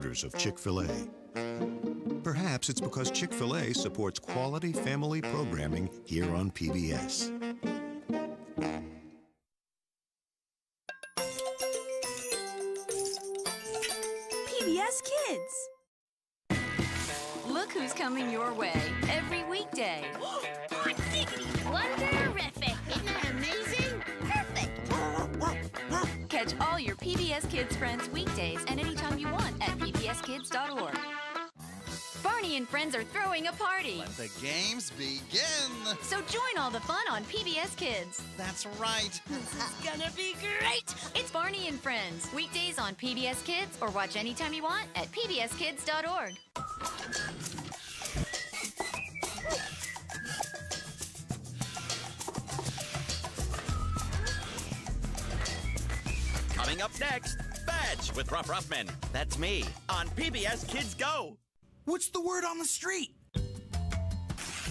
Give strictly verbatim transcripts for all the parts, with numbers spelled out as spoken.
orders of Chick-fil-A. Perhaps it's because Chick-fil-A supports quality family programming here on P B S. P B S Kids! Look who's coming your way every weekday. Hot diggity! Wonderific! Isn't that amazing? Perfect! Catch all your P B S Kids friends weekdays and anytime you want at p b s kids dot org. Barney and Friends are throwing a party. Let the games begin. So join all the fun on P B S Kids. That's right. This is gonna be great. It's Barney and Friends. Weekdays on P B S Kids or watch anytime you want at p b s kids dot org. Coming up next, Badge with Ruff Ruffman. That's me on P B S Kids Go. What's the word on the street?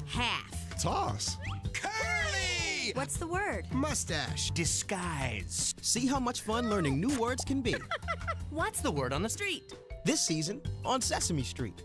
Half. Toss. Curly! What's the word? Mustache. Disguise. See how much fun learning new words can be. What's the word on the street? This season on Sesame Street.